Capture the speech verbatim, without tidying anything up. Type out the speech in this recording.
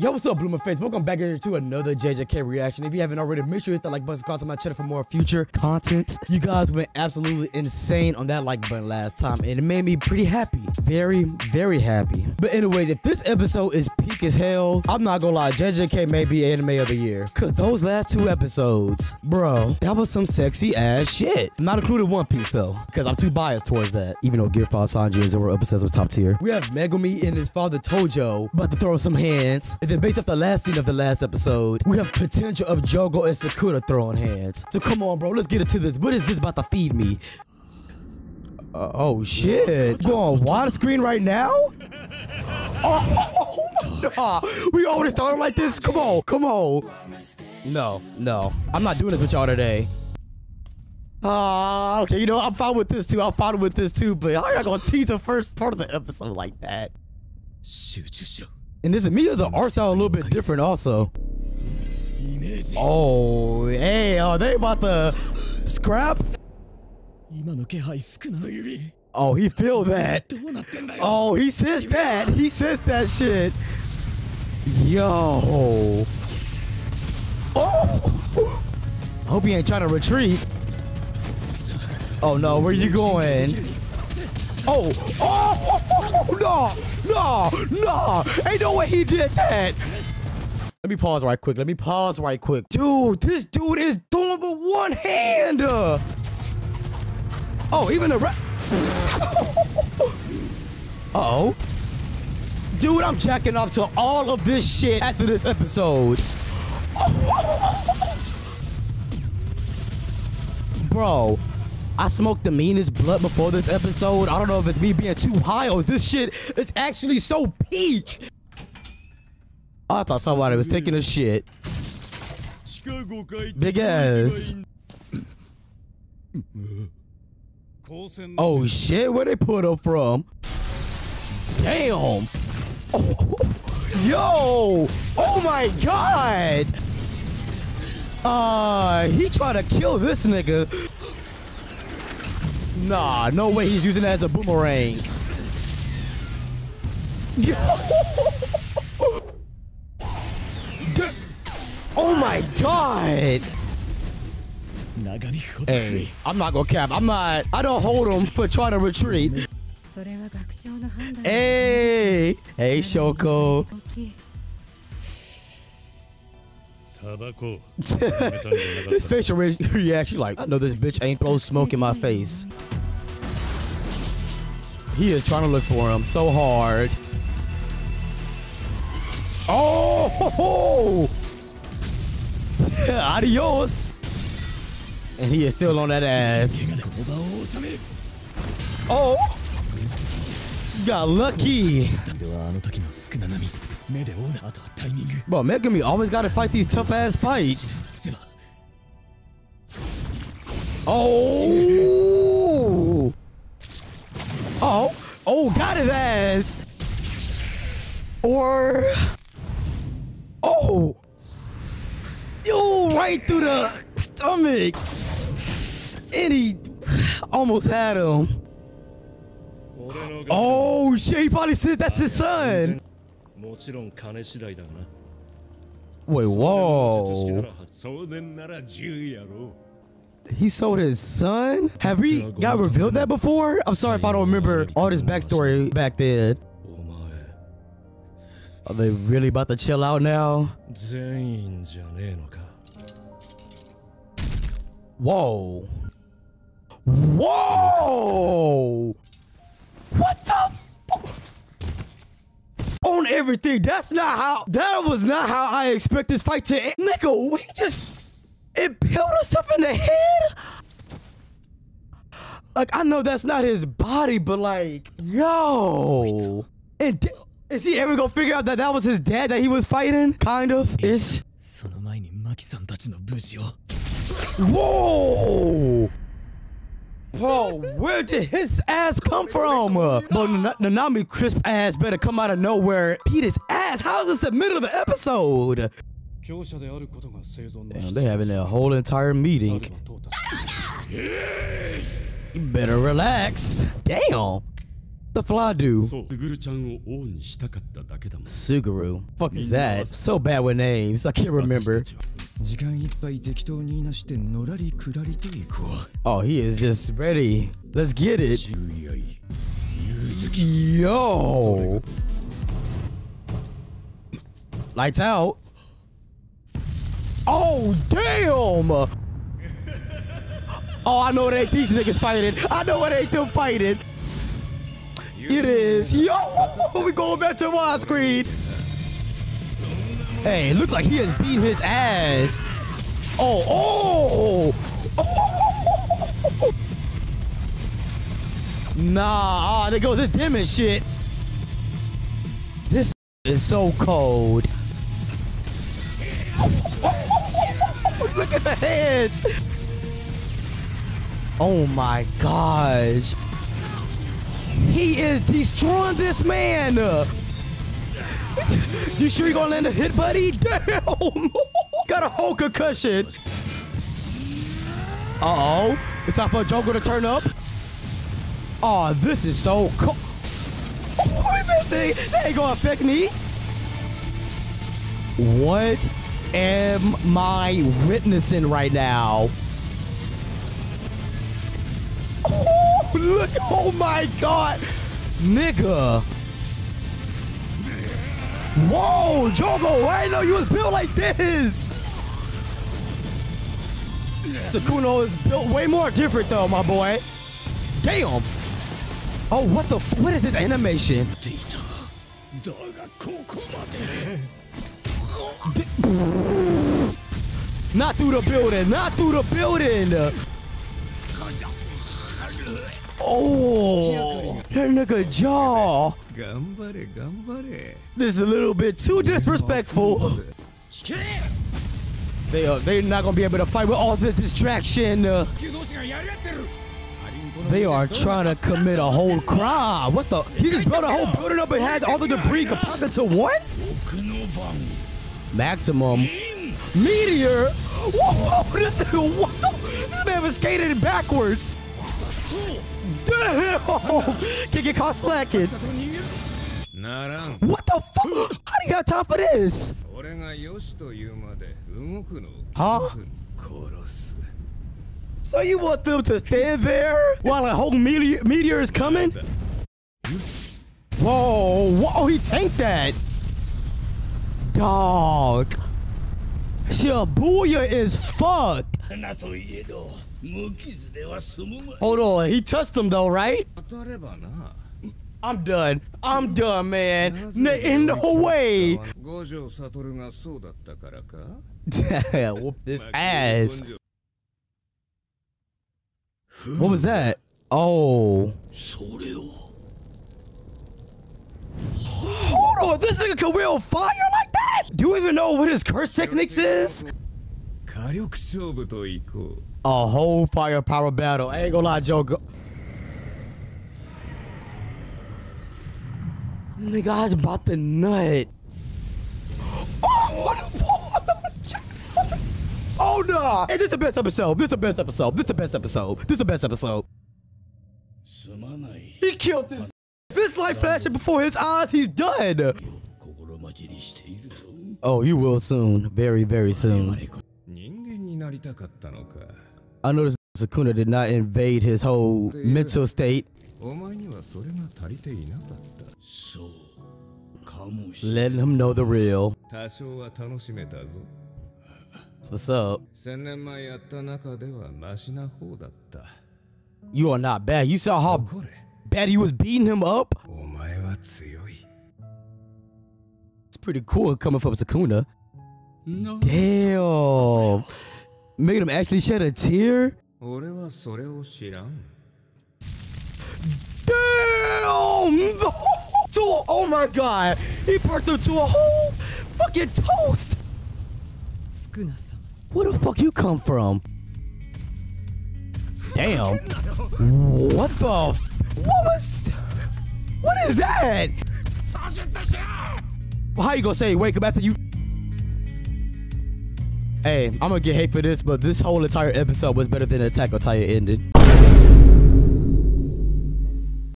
Yo, what's up, BloomerFace? Welcome back here to another J J K reaction. If you haven't already, make sure you hit that like button, subscribe to my channel for more future content. You guys went absolutely insane on that like button last time, and it made me pretty happy. Very, very happy. But anyways, if this episode is peak as hell, I'm not gonna lie, J J K may be anime of the year. Cause those last two episodes, bro, that was some sexy ass shit. Not included One Piece though, cause I'm too biased towards that. Even though Gear five Sanji and Zoro obsessed with top tier. We have Megumi and his father Tojo about to throw some hands. And then based off the last scene of the last episode, we have potential of Jogo and Sakura throwing hands. So come on, bro, let's get into this. What is this about to feed me? Uh, oh, shit. Go on widescreen right now? Oh, oh, oh nah. We always started like this? Come on, come on. No, no. I'm not doing this with y'all today. Ah, uh, okay, you know, I'm fine with this too. I'm fine with this too, but I'm not gonna tease the first part of the episode like that. Shoot, and this Amiga's art style a little bit different also. Oh, hey, are they about to scrap? Oh, he feel that. Oh, he says that. He says that shit. Yo. Oh. I hope he ain't trying to retreat. Oh, no. Where you going? Oh, oh, oh, oh, no, no, no, ain't no way he did that. Let me pause right quick. Let me pause right quick. Dude, this dude is doing with one hand. Oh, even a rap. Uh-oh. Dude, I'm jacking off to all of this shit after this episode. Bro. I smoked the meanest blunt before this episode. I don't know if it's me being too high or this shit is actually so peak. I thought somebody was taking a shit. Big ass. Oh shit, where they put him from? Damn. Oh. Yo. Oh my God. Uh, he tried to kill this nigga. Nah, no way he's using that as a boomerang. Oh my God. Hey, I'm not gonna cap. I'm not. I don't hold him for trying to retreat. Hey. Hey, Shoko. This facial re reaction, like, I know this bitch ain't throw smoke in my face. He is trying to look for him so hard. Oh! Ho, ho. Adios! And he is still on that ass. Oh! Got lucky. Bro, Megumi always gotta fight these tough ass fights. Oh! Oh! Oh, got his ass! Or. Oh! Yo, right through the stomach! And he almost had him. Oh shit, he probably said that's his son! Wait, whoa. He sold his son? Have we got revealed that before? I'm sorry if I don't remember all this backstory back then. Are they really about to chill out now? Whoa. Whoa! What the fuck? On everything. That's not how. That was not how I expect this fight to end. Nigga, he just impaled himself in the head. Like, I know that's not his body, but like, yo. And is he ever gonna figure out that that was his dad that he was fighting? Kind of ish. Whoa. Bro, where did his ass come from? Bro, Nanami crisp ass better come out of nowhere. Beat his ass. How is this the middle of the episode? Damn, they having a whole entire meeting. You better relax. Damn. the fly do? Suguru. Fuck is that? So bad with names, I can't remember. Oh, he is just ready. Let's get it. Yo! Lights out. Oh, damn! Oh, I know what they these niggas fighting. I know what they still fighting. It is. Yo, we going back to widescreen. Hey, look like he has beaten his ass. Oh, oh, oh. Nah, oh, there goes this dim and shit. This is so cold. Look at the heads. Oh my gosh. He is destroying this man. You sure you're gonna land a hit, buddy? Damn. Got a whole concussion. Uh-oh. It's time for Jogo to turn up. Oh, this is so cool. Oh, we missing. That ain't gonna affect me. What am I witnessing right now? Oh, look. Oh my god, nigga. Whoa, Jogo, I didn't know you was built like this. Sukuna is built way more different though, my boy. Damn. Oh, what the f, what is this animation? Not through the building, not through the building. Oh, that nigga jaw. This is a little bit too disrespectful. They are, they're not gonna be able to fight with all this distraction. Uh, they are trying to commit a whole crime. What the? He just built a whole building up and had all the debris compacted to what? Maximum meteor. Whoa, what the? This man was skating backwards. Damn. Can't get caught slacking. What the fuck? How do you have time for this? Huh? So you want them to stand there while a whole meteor, meteor is coming? Whoa, whoa, he tanked that. Dog, Shibuya is fucked. Hold on, he touched him though, right? I'm done. I'm done, man. In the way. Whoop this ass. What was that? Oh. Hold on, this nigga can wield fire like that? Do you even know what his curse techniques is? A whole firepower battle. I ain't gonna lie, Jogo. Nigga, I was about to nut. Oh, what a oh nah. Hey, this is the best episode. This is the best episode. This is the best episode. This is the best episode. He killed this. This light flashing before his eyes, he's done. Oh, you will soon. Very, very soon. I noticed Sukuna did not invade his whole mental state. Letting him know the real. What's up? You are not bad. You saw how bad he was beating him up. It's pretty cool coming from Sukuna. No. Damn. Made him actually shed a tear. Damn. To, oh my god. He parked him to a whole fucking toast. Where the fuck you come from? Damn. What the f, what was, what is that? How you gonna say wake up after you? Hey, I'm gonna get hate for this, but this whole entire episode was better than Attack on Titan ended.